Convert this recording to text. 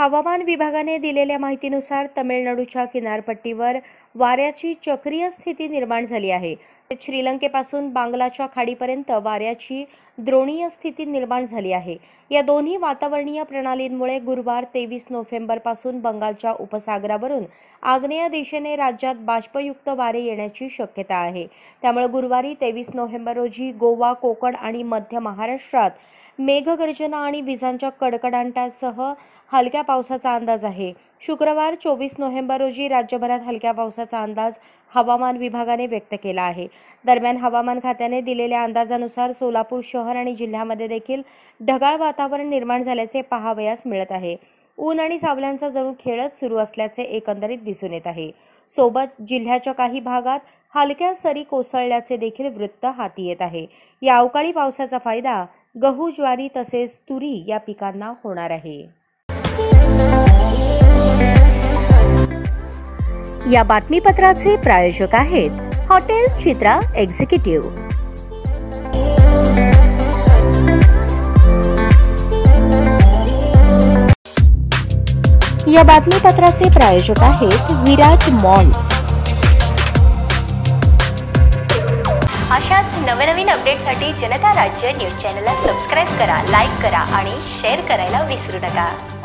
हवामान विभागाने दिलेल्या माहितीनुसार तमिळनाडूच्या किनारपट्टीवर वाऱ्याची चक्रीय स्थिती निर्माण झाली आहे। श्रीलंकेपासून बांगलाच्या खाडीपर्यंत वाऱ्याची द्रोणीय स्थिती निर्माण झाली आहे। या दोन्ही वातावरणीय प्रणालींमुळे गुरुवार 23 नोव्हेंबर पासून बंगालच्या उपसागरावरून आग्नेय दिशेने राज्यात बाष्पयुक्त वारे येण्याची शक्यता आहे। त्यामुळे गुरुवारी 23 नोव्हेंबर रोजी गोवा, कोकण आणि मध्य महाराष्ट्रात मेघगर्जना आणि विजांच्या कडकडाटासह हलक्या पावसाचा अंदाज आहे। शुक्रवार 24 नोव्हेंबर रोजी राज्यभरात हलक्या पावसाचा अंदाज हवामान विभागाने व्यक्त केला आहे। दरम्यान हवामान खात्याने दिलेल्या अंदाजानुसार सोलापूर शहर आणि जिल्ह्यामध्ये देखील ढगाळ वातावरण निर्माण झाल्याचे पाहावयास मिळत आहे। ऊन आणि सावल्यांचा जणू खेळच सुरू असल्याचे एकंदरीत दिसून येत आहे। सोबत जिल्ह्याच्या काही भागात हलक्या सरी कोसळल्याचे देखील वृत्त हाती येत आहे। या अवकाळी पावसाचा फायदा गहू, ज्वारी तसेच तुरी या पिकांना होणार आहे। या बातमीपत्राचे प्रायोजक आहेत हॉटेल चित्रा एक्झिक्युटिव्ह। या बातमीपत्राचे प्रायोजक आहेत विराज मॉल। अशाच नवनवीन अपडेटसाठी जनता राज्य न्यूज चॅनलला सबस्क्राइब करा, लाईक करा आणि शेअर करायला विसरू नका।